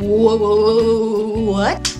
Whoa, what?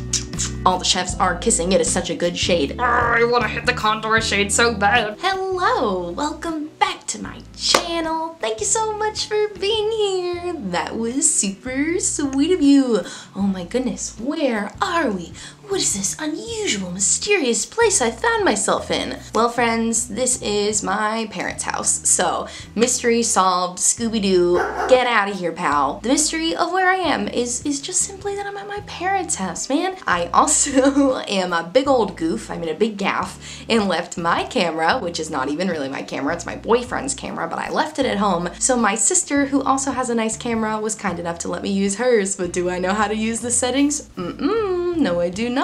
All the chefs are kissing it. It's such a good shade. Oh, I want to hit the contour shade so bad. Hello, welcome back to my channel. Thank you so much for being here. That was super sweet of you. Oh my goodness, where are we? What is this unusual, mysterious place I found myself in? Well, friends, this is my parents' house. So, mystery solved, Scooby-Doo, get out of here, pal. The mystery of where I am is just simply that I'm at my parents' house, man. I also am a big old goof. I made a big gaffe and left my camera, which is not even really my camera, it's my boyfriend's camera, but I left it at home. So my sister, who also has a nice camera, was kind enough to let me use hers, but do I know how to use the settings? No, I do not.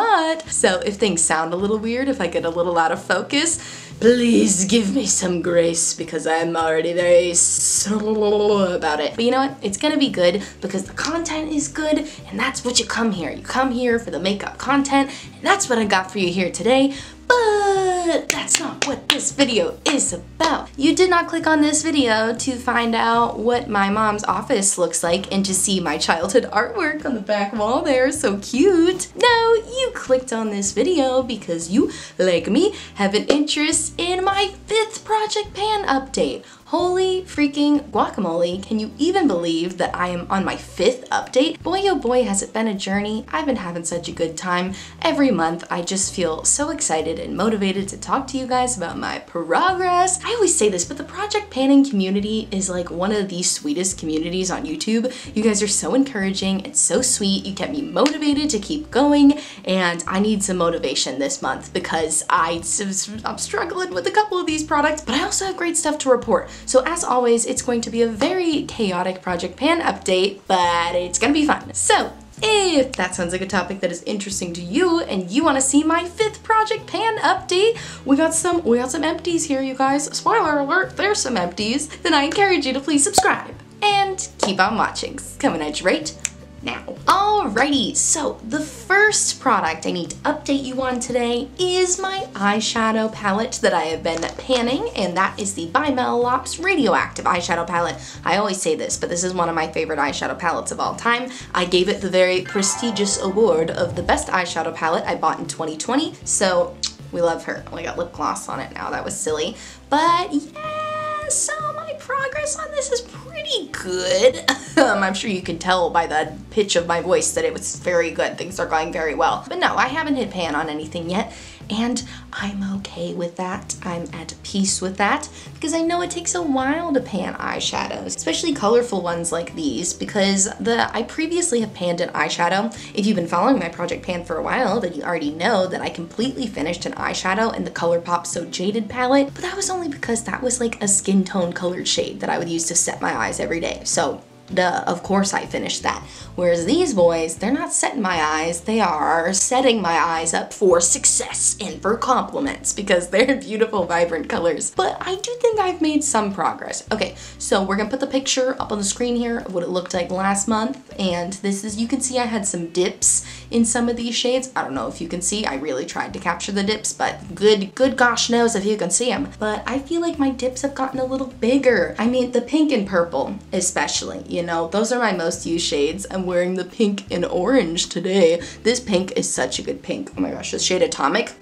So if things sound a little weird, if I get a little out of focus, please give me some grace because I'm already very slow about it. But you know what? It's gonna be good because the content is good and that's what you come here. You come here for the makeup content and that's what I got for you here today. But that's not what this video is about. You did not click on this video to find out what my mom's office looks like and to see my childhood artwork on the back wall there, so cute. No, you clicked on this video because you, like me, have an interest in my 5th Project Pan update. Holy freaking guacamole, can you even believe that I am on my 5th update? Boy oh boy, has it been a journey. I've been having such a good time. Every month I just feel so excited and motivated to talk to you guys about my progress. I always say this, but the project panning community is like one of the sweetest communities on YouTube. You guys are so encouraging and so sweet. You kept me motivated to keep going and I need some motivation this month because I'm struggling with a couple of these products, but I also have great stuff to report. So as always, it's going to be a very chaotic Project Pan update, but it's gonna be fun. So if that sounds like a topic that is interesting to you and you want to see my 5th Project Pan update, we got some empties here, you guys. Spoiler alert, there's some empties. Then I encourage you to please subscribe and keep on watching. It's coming at you right now. Alrighty, so the first product I need to update you on today is my eyeshadow palette that I have been panning, and that is the By Melolops Radioactive eyeshadow palette. I always say this, but this is one of my favorite eyeshadow palettes of all time. I gave it the very prestigious award of the best eyeshadow palette I bought in 2020, so we love her. Only got lip gloss on it now, that was silly. But yeah, so my progress on this is pretty good. I'm sure you can tell by the pitch of my voice that it was very good. Things are going very well. But no, I haven't hit pan on anything yet. And I'm okay with that. I'm at peace with that because I know it takes a while to pan eyeshadows, especially colorful ones like these, because I previously have panned an eyeshadow. If you've been following my Project Pan for a while, then you already know that I completely finished an eyeshadow in the ColourPop So Jaded palette, but that was only because that was like a skin tone colored shade that I would use to set my eyes every day. So duh, of course I finished that. Whereas these boys, they're not setting my eyes, they are setting my eyes up for success and for compliments because they're beautiful, vibrant colors. But I do think I've made some progress. Okay, so we're gonna put the picture up on the screen here of what it looked like last month. And this is, you can see I had some dips in some of these shades. I don't know if you can see, I really tried to capture the dips, but good gosh knows if you can see them. But I feel like my dips have gotten a little bigger. I mean, the pink and purple especially. You know, those are my most used shades. I'm wearing the pink and orange today. This pink is such a good pink. Oh my gosh, this shade Atomic.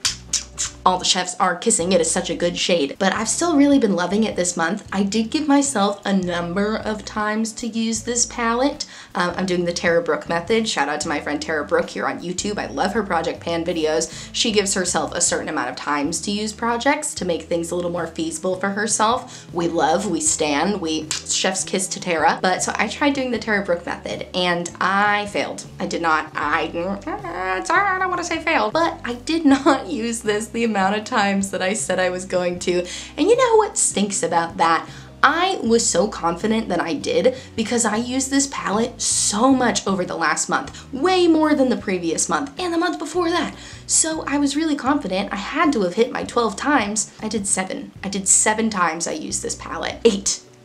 All the chefs are kissing it. It's such a good shade, but I've still really been loving it this month. I did give myself a number of times to use this palette. I'm doing the Tara Brooke method. Shout out to my friend Tara Brooke here on YouTube. I love her Project Pan videos. She gives herself a certain amount of times to use projects to make things a little more feasible for herself. We love, we stan, we chef's kiss to Tara. But so I tried doing the Tara Brooke method and I failed. I did not, it's all right, I don't want to say failed, but I did not use this the amount of times that I said I was going to. And you know what stinks about that? I was so confident that I did because I used this palette so much over the last month, way more than the previous month and the month before that. So I was really confident. I had to have hit my 12 times. I did 7. I did 7 times I used this palette.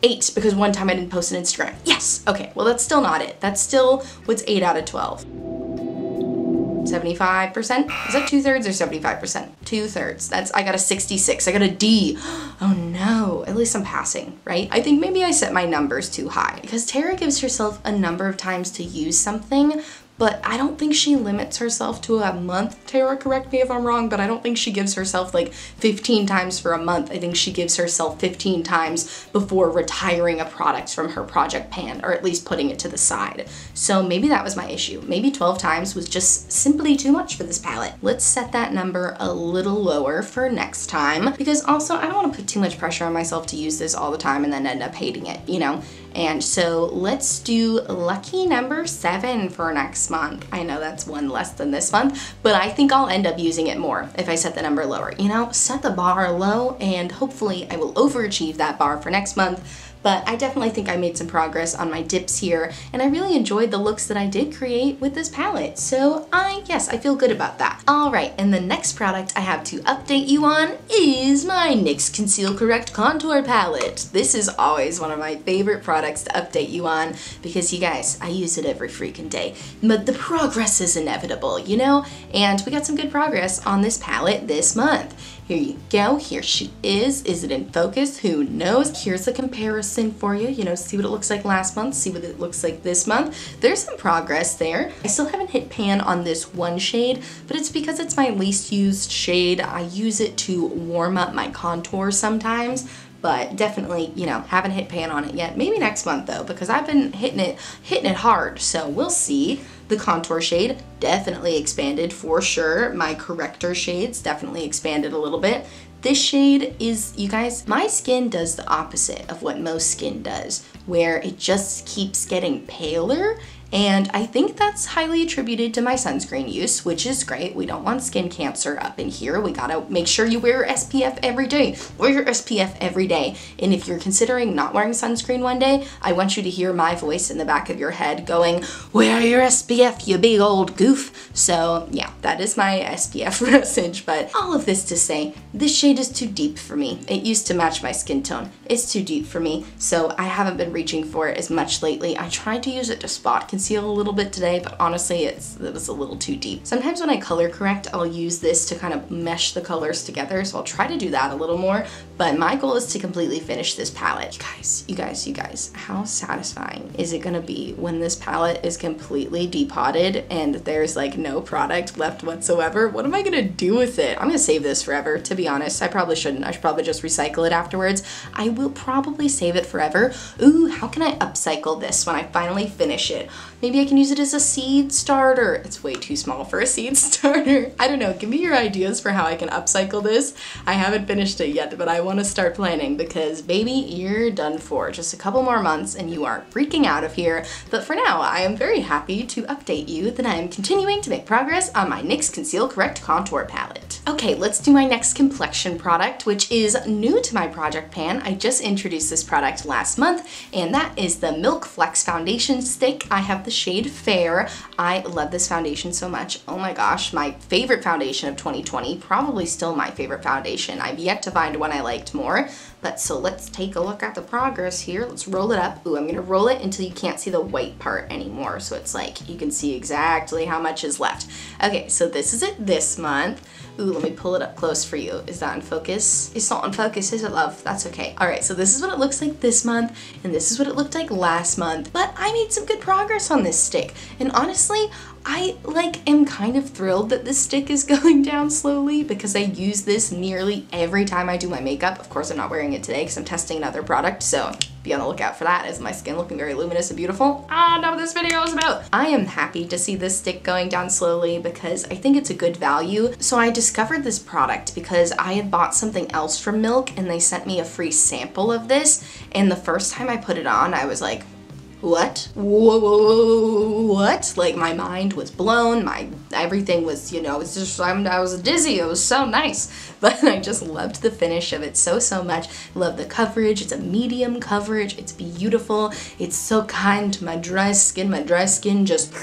8, because one time I didn't post on Instagram. Yes, okay, well that's still not it. That's still what's 8 out of 12. 75%? Is that 2/3 or 75%? 2/3. That's, I got a 66. I got a D. Oh no, at least I'm passing, right? I think maybe I set my numbers too high because Tara gives herself a number of times to use something, but I don't think she limits herself to a month. Tara, correct me if I'm wrong, but I don't think she gives herself like 15 times for a month. I think she gives herself 15 times before retiring a product from her project pan, or at least putting it to the side. So maybe that was my issue. Maybe 12 times was just simply too much for this palette. Let's set that number a little lower for next time, because also I don't want to put too much pressure on myself to use this all the time and then end up hating it, you know? And so let's do lucky number 7 for next month. I know that's one less than this month, but I think I'll end up using it more if I set the number lower. You know, set the bar low and hopefully I will overachieve that bar for next month. But I definitely think I made some progress on my dips here, and I really enjoyed the looks that I did create with this palette. So yes, I feel good about that. All right, and the next product I have to update you on is my NYX Conceal Correct Contour Palette. This is always one of my favorite products to update you on because, you guys, I use it every freaking day. But the progress is inevitable, you know? And we got some good progress on this palette this month. Here you go, here she is. Is it in focus? Who knows? Here's a comparison for you. You know, see what it looks like last month, see what it looks like this month. There's some progress there. I still haven't hit pan on this one shade, but it's because it's my least used shade. I use it to warm up my contour sometimes, but definitely, you know, haven't hit pan on it yet. Maybe next month though, because I've been hitting it hard, so we'll see. The contour shade definitely expanded for sure. My corrector shades definitely expanded a little bit. This shade is, you guys, my skin does the opposite of what most skin does, where it just keeps getting paler. And I think that's highly attributed to my sunscreen use, which is great. We don't want skin cancer up in here. We gotta make sure you wear your SPF every day. Wear your SPF every day. And if you're considering not wearing sunscreen one day, I want you to hear my voice in the back of your head going, wear your SPF, you big old goof. So yeah, that is my SPF message. But all of this to say, this shade is too deep for me. It used to match my skin tone. It's too deep for me, so I haven't been reaching for it as much lately. I tried to use it to spot conceal a little bit today, but honestly, it was a little too deep. Sometimes when I color correct, I'll use this to kind of mesh the colors together, so I'll try to do that a little more, but my goal is to completely finish this palette. You guys, how satisfying is it gonna be when this palette is completely depotted and there's like no product left whatsoever? What am I gonna do with it? I'm gonna save this forever, to be honest. I probably shouldn't. I should probably just recycle it afterwards. I will probably save it forever. Ooh, how can I upcycle this when I finally finish it? Maybe I can use it as a seed starter. It's way too small for a seed starter. I don't know, give me your ideas for how I can upcycle this. I haven't finished it yet, but I want to start planning because, baby, you're done for. Just a couple more months and you are freaking out of here. But for now, I am very happy to update you that I am continuing to make progress on my NYX Conceal Correct Contour Palette. Okay, let's do my next complexion product, which is new to my project pan. I just introduced this product last month, and that is the Milk Flex Foundation Stick. I have the shade Fair. I love this foundation so much. Oh my gosh, my favorite foundation of 2020, probably still my favorite foundation. I've yet to find one I liked more, but so let's take a look at the progress here. Let's roll it up. Ooh, I'm gonna roll it until you can't see the white part anymore, so it's like you can see exactly how much is left. Okay, so this is it this month. Ooh, let me pull it up close for you. Is that in focus? It's not in focus, is it, love? That's okay. All right, so this is what it looks like this month, and this is what it looked like last month, but I made some good progress on this stick, and honestly, I am kind of thrilled that this stick is going down slowly because I use this nearly every time I do my makeup. Of course, I'm not wearing it today because I'm testing another product, so be on the lookout for that. Is my skin looking very luminous and beautiful? Ah, not what this video is about. I am happy to see this stick going down slowly because I think it's a good value. So I discovered this product because I had bought something else from Milk and they sent me a free sample of this, and the first time I put it on, I was like, what? Whoa, what? Like, my mind was blown, everything was, you know, it was just, I was dizzy, it was so nice. But I just loved the finish of it so much. Love the coverage, it's a medium coverage, it's beautiful, it's so kind to my dry skin. My dry skin just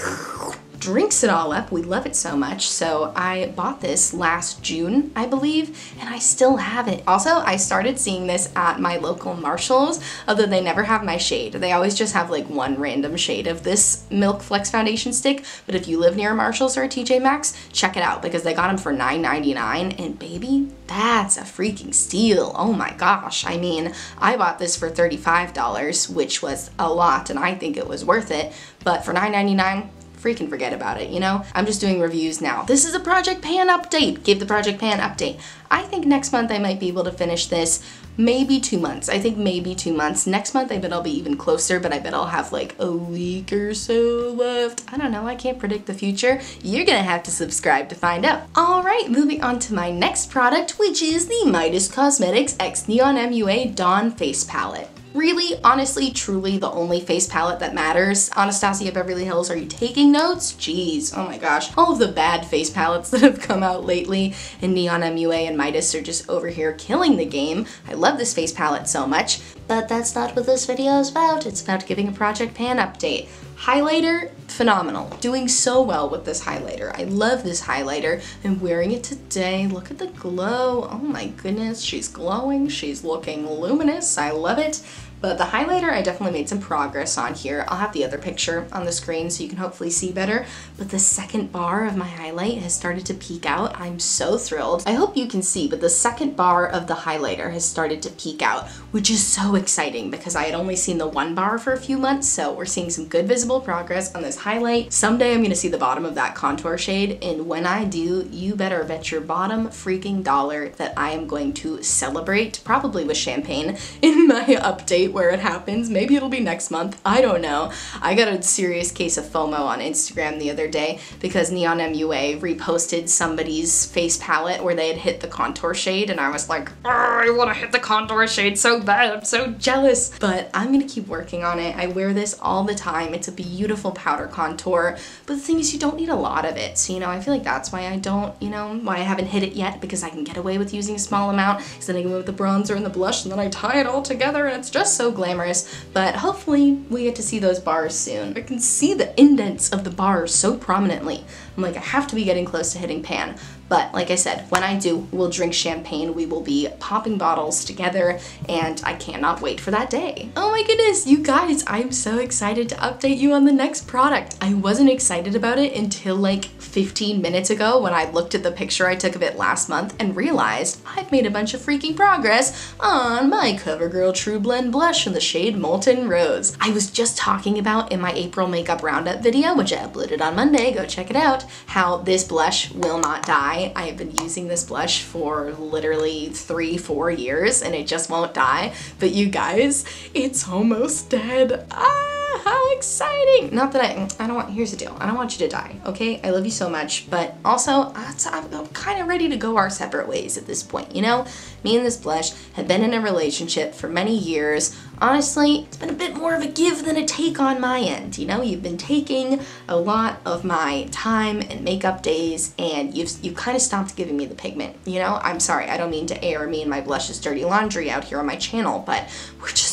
drinks it all up. We love it so much. So I bought this last June, I believe, and I still have it. Also, I started seeing this at my local Marshalls, although they never have my shade. They always just have like one random shade of this Milk Flex Foundation Stick, but if you live near a Marshalls or a TJ Maxx, check it out because they got them for $9.99, and baby, that's a freaking steal. Oh my gosh. I mean, I bought this for $35, which was a lot, and I think it was worth it, but for $9.99, freaking forget about it, you know? I'm just doing reviews now. This is a Project Pan update. Give the Project Pan update. I think next month I might be able to finish this. Maybe 2 months. I think maybe 2 months. Next month I bet I'll be even closer, but I bet I'll have like a week or so left. I don't know. I can't predict the future. You're gonna have to subscribe to find out. All right, moving on to my next product, which is the Midas Cosmetics X Neon MUA Dawn Face Palette. Really, honestly, truly the only face palette that matters. Anastasia Beverly Hills, are you taking notes? Jeez, oh my gosh. All of the bad face palettes that have come out lately, and Neon MUA and Midas are just over here killing the game. I love this face palette so much, but that's not what this video is about. It's about giving a Project Pan update. Highlighter, phenomenal. Doing so well with this highlighter. I love this highlighter. I'm wearing it today. Look at the glow. Oh my goodness, she's glowing. She's looking luminous. I love it. But the highlighter, I definitely made some progress on here. I'll have the other picture on the screen so you can hopefully see better. But the second bar of my highlight has started to peek out. I'm so thrilled. I hope you can see, but the second bar of the highlighter has started to peek out, which is so exciting because I had only seen the one bar for a few months. So we're seeing some good visible progress on this highlight. Someday I'm gonna see the bottom of that contour shade. And when I do, you better bet your bottom freaking dollar that I am going to celebrate, probably with champagne, in my update where it happens. Maybe it'll be next month. I don't know. I got a serious case of FOMO on Instagram the other day because Neon MUA reposted somebody's face palette where they had hit the contour shade, and I was like, I want to hit the contour shade so bad. I'm so jealous. But I'm gonna keep working on it. I wear this all the time. It's a beautiful powder contour, but the thing is you don't need a lot of it. So, you know, I feel like that's why I don't, you know, why I haven't hit it yet, because I can get away with using a small amount, because then I can go with the bronzer and the blush, and then I tie it all together and it's just so glamorous. But hopefully we get to see those bars soon. I can see the indents of the bars so prominently. I'm like, I have to be getting close to hitting pan. But like I said, when I do, we'll drink champagne. We will be popping bottles together, and I cannot wait for that day. Oh my goodness, you guys, I'm so excited to update you on the next product. I wasn't excited about it until like 15 minutes ago when I looked at the picture I took of it last month and realized I've made a bunch of freaking progress on my CoverGirl True Blend blush in the shade Molten Rose. I was just talking about in my April makeup roundup video, which I uploaded on Monday, go check it out, how this blush will not die. I have been using this blush for literally 3-4 years and it just won't die. But you guys, it's almost dead. Ah, how exciting. Not that I don't want, here's the deal. I don't want you to die, okay? I love you so much, but also I'm kind of ready to go our separate ways at this point, you know? Me and this blush have been in a relationship for many years. Honestly, it's been a bit more of a give than a take on my end, you know? You've been taking a lot of my time and makeup days, and you've kind of stopped giving me the pigment, you know? I'm sorry, I don't mean to air me and my blushes dirty laundry out here on my channel, but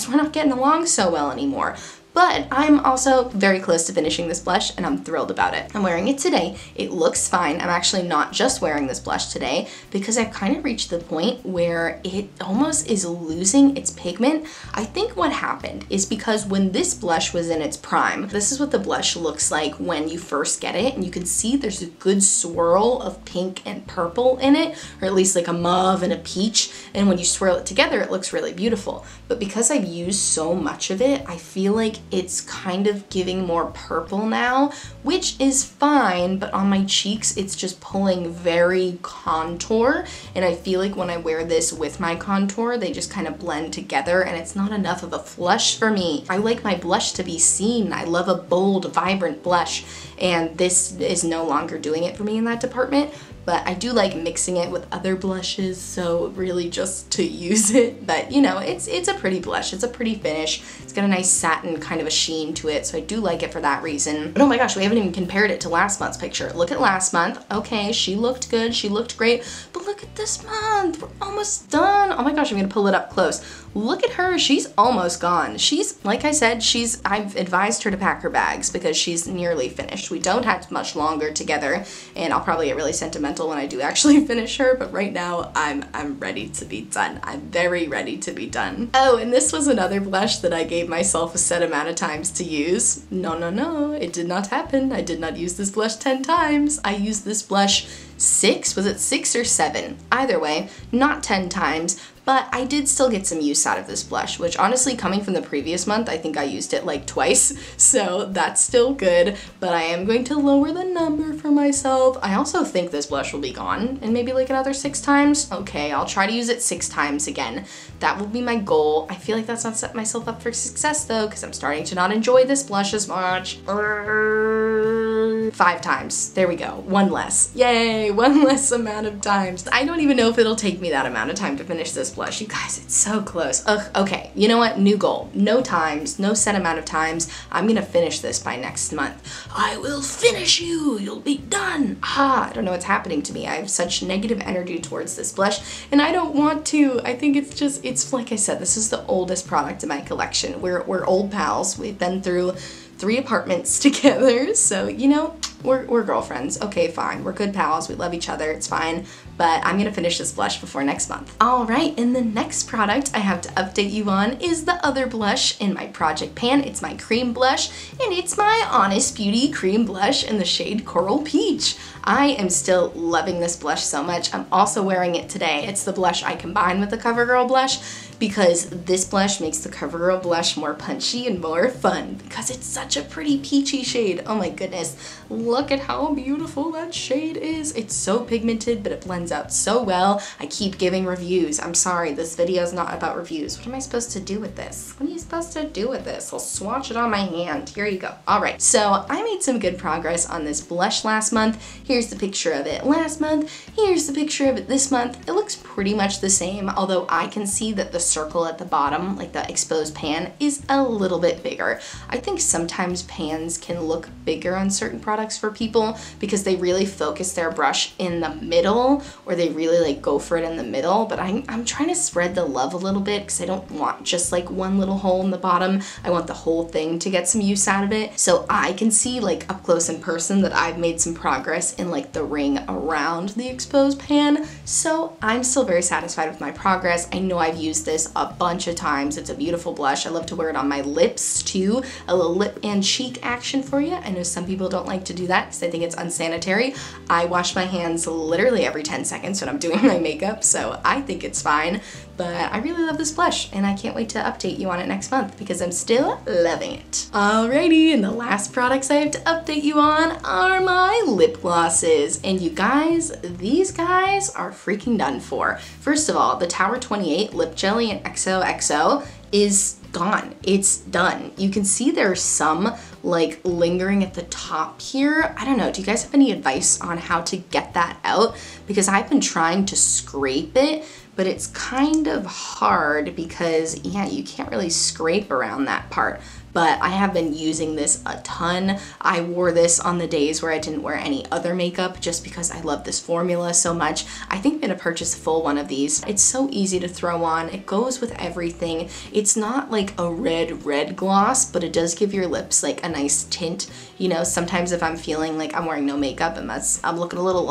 we're not getting along so well anymore. But I'm also very close to finishing this blush, and I'm thrilled about it. I'm wearing it today. It looks fine. I'm actually not just wearing this blush today because I've kind of reached the point where it almost is losing its pigment. I think what happened is because when this blush was in its prime, this is what the blush looks like when you first get it, and you can see there's a good swirl of pink and purple in it, or at least like a mauve and a peach, and when you swirl it together, it looks really beautiful. But because I've used so much of it, I feel like it's kind of giving more purple now, which is fine, but on my cheeks, it's just pulling very contour. And I feel like when I wear this with my contour, they just kind of blend together, and it's not enough of a flush for me. I like my blush to be seen. I love a bold, vibrant blush, and this is no longer doing it for me in that department. But I do like mixing it with other blushes, so really just to use it. But you know, it's a pretty blush, it's a pretty finish. It's got a nice satin kind of a sheen to it, so I do like it for that reason. But oh my gosh, we haven't even compared it to last month's picture. Look at last month. Okay, she looked good, she looked great, but look at this month, we're almost done. Oh my gosh, I'm gonna pull it up close. Look at her, she's almost gone. She's, like I said, I've advised her to pack her bags because she's nearly finished. We don't have much longer together, and I'll probably get really sentimental when I do actually finish her, but right now I'm ready to be done. I'm very ready to be done. Oh, and this was another blush that I gave myself a set amount of times to use. No, no, no, it did not happen. I did not use this blush 10 times. I used this blush 6, was it 6 or 7? Either way, not 10 times, but I did still get some use out of this blush, which honestly, coming from the previous month, I think I used it like twice, so that's still good, but I am going to lower the number for myself. I also think this blush will be gone in maybe like another 6 times. Okay, I'll try to use it 6 times again. That will be my goal. I feel like that's not set myself up for success though, because I'm starting to not enjoy this blush as much. 5 times, there we go, 1 less. Yay, 1 less amount of times. I don't even know if it'll take me that amount of time to finish this blush. You guys, it's so close. Ugh, okay, you know what, new goal. No times, no set amount of times. I'm gonna finish this by next month. I will finish you, you'll be done. Ah, I don't know what's happening to me. I have such negative energy towards this blush and I don't want to. I think it's just, it's like I said, this is the oldest product in my collection. We're old pals. We've been through 3 apartments together, so you know, we're girlfriends. Okay, fine, we're good pals, we love each other, it's fine, but I'm gonna finish this blush before next month. All right, and the next product I have to update you on is the other blush in my project pan. It's my cream blush, and it's my Honest Beauty cream blush in the shade Coral Peach. I am still loving this blush so much. I'm also wearing it today. It's the blush I combine with the CoverGirl blush because this blush makes the CoverGirl blush more punchy and more fun because it's such a pretty peachy shade. Oh my goodness. Look at how beautiful that shade is. It's so pigmented, but it blends out so well. I keep giving reviews. I'm sorry, this video is not about reviews. What am I supposed to do with this? What are you supposed to do with this? I'll swatch it on my hand. Here you go. All right, so I made some good progress on this blush last month. Here's the picture of it last month. Here's the picture of it this month. It looks pretty much the same, although I can see that the circle at the bottom, like the exposed pan, is a little bit bigger. I think sometimes pans can look bigger on certain products for people because they really focus their brush in the middle, or they really like go for it in the middle, but I'm trying to spread the love a little bit because I don't want just like one little hole in the bottom. I want the whole thing to get some use out of it. So I can see like up close in person that I've made some progress in like the ring around the exposed pan. So I'm still very satisfied with my progress. I know I've used this a bunch of times. It's a beautiful blush. I love to wear it on my lips too. A little lip and cheek action for you. I know some people don't like to do that because I think it's unsanitary. I wash my hands literally every 10 seconds when I'm doing my makeup, so I think it's fine, but I really love this blush and I can't wait to update you on it next month because I'm still loving it. Alrighty, and the last products I have to update you on are my lip glosses, and you guys, these guys are freaking done for. First of all, the Tower 28 Lip Jelly in XOXO is gone. It's done. You can see there's some like lingering at the top here. I don't know, do you guys have any advice on how to get that out? Because I've been trying to scrape it, but it's kind of hard because yeah, you can't really scrape around that part. But I have been using this a ton. I wore this on the days where I didn't wear any other makeup just because I love this formula so much. I think I'm gonna purchase a full one of these. It's so easy to throw on. It goes with everything. It's not like a red gloss, but it does give your lips like a nice tint. You know, sometimes if I'm feeling like I'm wearing no makeup and that's, I'm looking a little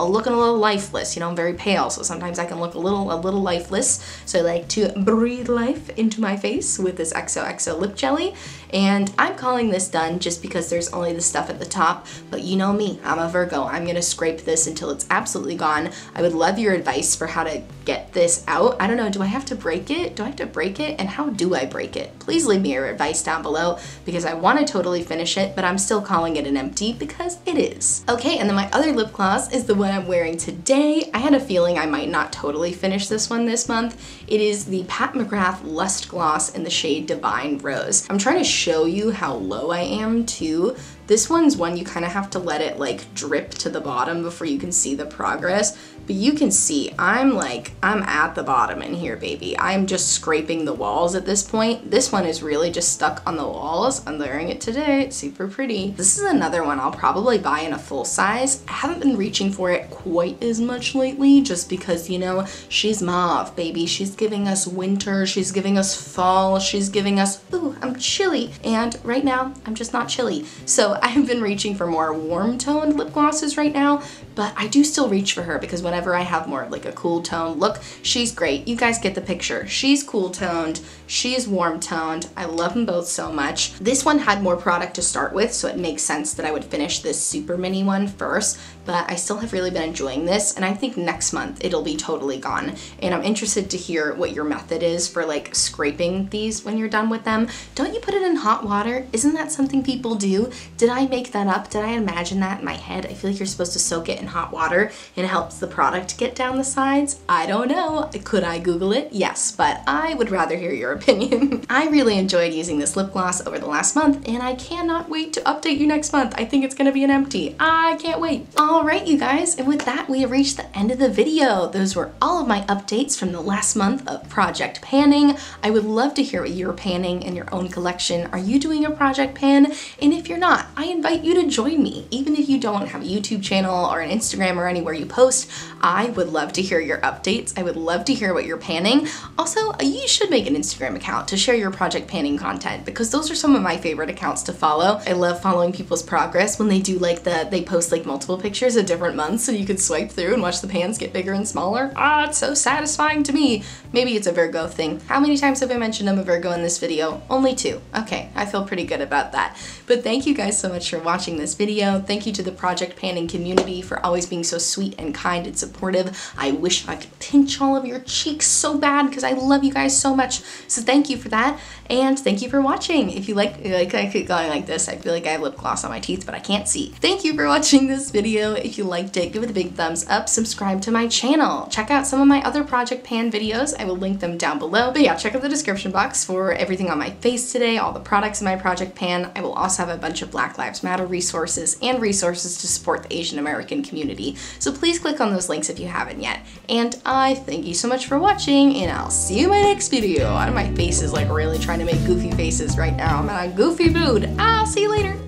lifeless, you know, I'm very pale. So sometimes I can look a little lifeless. So I like to breathe life into my face with this XOXO lip jelly. And I'm calling this done just because there's only the stuff at the top, but you know me, I'm a Virgo. I'm gonna scrape this until it's absolutely gone. I would love your advice for how to get this out. I don't know, do I have to break it? Do I have to break it? And how do I break it? Please leave me your advice down below because I wanna totally finish it, but I'm still calling it an empty because it is. Okay, and then my other lip gloss is the one I'm wearing today. I had a feeling I might not totally finish this one this month. It is the Pat McGrath Lust Gloss in the shade Divine Rose. I'm trying to show you how low I am too. This one's one you kind of have to let it like drip to the bottom before you can see the progress, but you can see I'm at the bottom in here, baby. I'm just scraping the walls at this point. This one is really just stuck on the walls. I'm wearing it today, it's super pretty. This is another one I'll probably buy in a full size. I haven't been reaching for it quite as much lately just because, you know, she's mauve, baby. She's giving us winter, she's giving us fall, she's giving us, ooh, I'm chilly. And right now, I'm just not chilly. So So I've been reaching for more warm toned lip glosses right now, but I do still reach for her because whenever I have more of like a cool tone look, she's great. You guys get the picture. She's cool toned, she's warm toned. I love them both so much. This one had more product to start with, so it makes sense that I would finish this super mini one first, but I still have really been enjoying this, and I think next month it'll be totally gone. And I'm interested to hear what your method is for like scraping these when you're done with them. Don't you put it in hot water? Isn't that something people do? Did I make that up? Did I imagine that in my head? I feel like you're supposed to soak it in hot water and it helps the product get down the sides. I don't know. Could I Google it? Yes, but I would rather hear your opinion. I really enjoyed using this lip gloss over the last month, and I cannot wait to update you next month. I think it's gonna be an empty. I can't wait. All right, you guys, and with that, we have reached the end of the video. Those were all of my updates from the last month of project panning. I would love to hear what you're panning in your own collection. Are you doing a project pan? And if you're not, I invite you to join me. Even if you don't have a YouTube channel or an Instagram or anywhere you post, I would love to hear your updates. I would love to hear what you're panning. Also, you should make an Instagram account to share your project panning content, because those are some of my favorite accounts to follow. I love following people's progress when they do like they post like multiple pictures of different months so you can swipe through and watch the pans get bigger and smaller. Ah, it's so satisfying to me. Maybe it's a Virgo thing. How many times have I mentioned I'm a Virgo in this video? Only 2. Okay, I feel pretty good about that. But thank you guys so much for watching this video. Thank you to the project panning community for always being so sweet and kind and supportive. I wish I could pinch all of your cheeks so bad because I love you guys so much. So thank you for that, and thank you for watching. If you like I keep going like this. I feel like I have lip gloss on my teeth, but I can't see. Thank you for watching this video. If you liked it, give it a big thumbs up. Subscribe to my channel. Check out some of my other project pan videos. I will link them down below. But yeah, check out the description box for everything on my face today, all the products in my project pan. I will also have a bunch of Black Lives Matter resources and resources to support the Asian American community. So please click on those links if you haven't yet. And I thank you so much for watching, and I'll see you in my next video. My face is like really trying to make goofy faces right now. I'm in a goofy mood. I'll see you later.